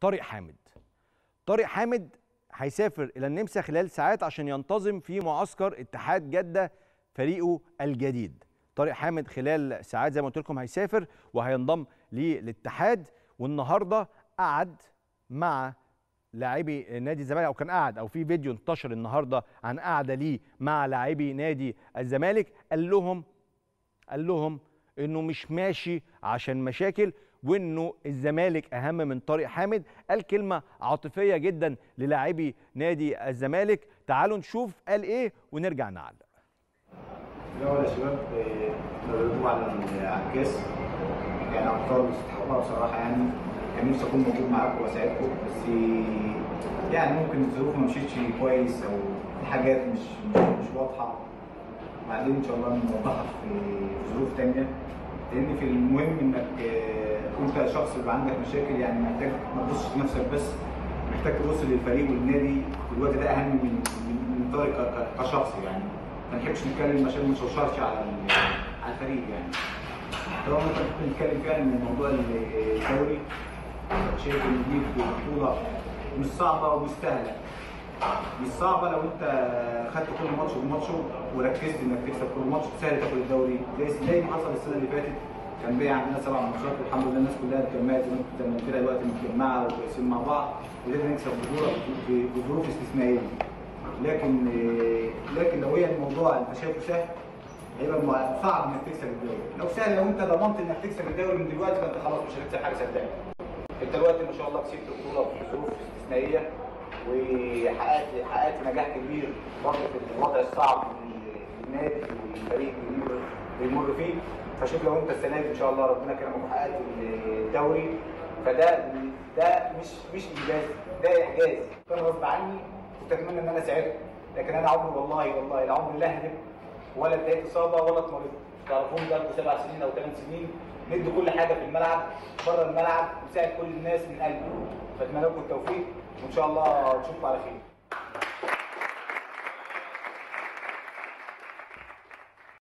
طارق حامد. طارق حامد هيسافر إلى النمسا خلال ساعات عشان ينتظم في معسكر اتحاد جده فريقه الجديد. طارق حامد خلال ساعات زي ما قلت لكم هيسافر وهينضم للاتحاد، والنهارده قعد مع لاعبي نادي الزمالك، او كان قعد او في فيديو انتشر النهارده عن قعده ليه مع لاعبي نادي الزمالك. قال لهم انه مش ماشي عشان مشاكل، وانه الزمالك اهم من طارق حامد. قال كلمه عاطفيه جدا للاعبي نادي الزمالك، تعالوا نشوف قال ايه ونرجع نعلق. الاول يا شباب نقولكم على الكاس، يعني انا مختار مستحقها بصراحه، يعني كان نفسي اكون موجود معاكم واساعدكم، بس يعني ممكن الظروف ما مشيتش كويس او في حاجات مش واضحه. بعدين ان شاء الله نوضحها في ظروف ثانيه، لان في المهم انك كنت شخص يبقى عندك مشاكل، يعني محتاج ما تبصش لنفسك بس، محتاج تبص للفريق والنادي في الوقت ده اهم من طارق كشخص. يعني ما نحبش نتكلم عشان ما نشوشرش على الفريق، يعني طبعا ممكن نتكلم فعلا من موضوع الدوري. شايف ان دي بطوله مش صعبه ومستاهله، مش صعبه لو انت خدت كل ماتش بماتشه وركزت انك تكسب كل ماتش، سهل تاخد الدوري زي ما حصل السنه اللي فاتت. كان باقي عندنا 7 ماتشات والحمد لله الناس كلها اتجمعت زي ما الفرقه دلوقتي متجمعه وكويسين مع بعض، وقدرنا نكسب بطوله بظروف استثنائيه. لكن لو هي الموضوع انت شايفه سهل هيبقى صعب انك تكسب الدوري. لو سهل، لو انت ضمنت انك تكسب الدوري من دلوقتي فانت خلاص مش هتكسب حاجه صدقني. انت دلوقتي ما شاء الله كسبت بطوله بظروف استثنائيه وحققت نجاح كبير برضه في الوضع الصعب للنادي والفريق اللي بيمر فيه. فشوف لو انت السنه دي ان شاء الله ربنا كرمك وحققت الدوري، فده مش انجاز، ده اعجاز. كان غصب عني، كنت اتمنى ان انا اساعدكم، لكن انا عمري والله العمر لا هدف ولا اتضايقت اصابه ولا اتمرضت. تعرفوني بقالكم 7 سنين او 8 سنين، ندي كل حاجه في الملعب بره الملعب، نساعد كل الناس من قلبي. فاتمنى لكم التوفيق وان شاء الله نشوفكم على خير.